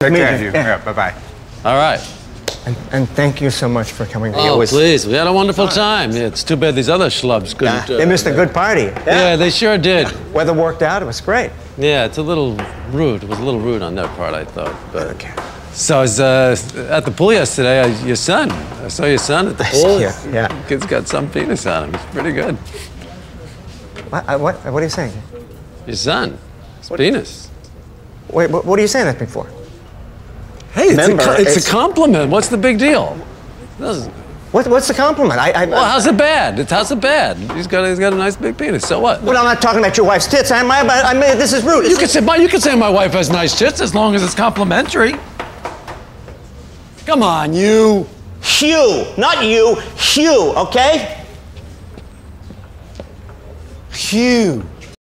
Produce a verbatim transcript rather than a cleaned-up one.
Take care of you. Yeah. Yeah, bye-bye. All right. And, and thank you so much for coming. Oh, it was... please. We had a wonderful time. Yeah, it's too bad these other schlubs couldn't... Uh, they missed uh, a good party. Yeah, yeah they sure did. Yeah. Weather worked out. It was great. Yeah, it's a little rude. It was a little rude on their part, I thought. But... Okay. So I was uh, at the pool yesterday. I, your son. I saw your son at the pool. Yeah, yeah. The kid's got some penis on him. It's pretty good. What, I, what, what are you saying? Your son. His what, penis. Wait, what, what are you saying that thing for? Hey, it's, Member, a, it's, it's a compliment. What's the big deal? What, what's the compliment? I, I, well, I, how's it bad? It's, how's it bad? He's got, he's got a nice big penis. So what? Well, I'm not talking about your wife's tits. I'm, I, I, I, this is rude. You can, say, you can say my wife has nice tits as long as it's complimentary. Come on, you. Hugh, not you. Hugh, okay? Hugh.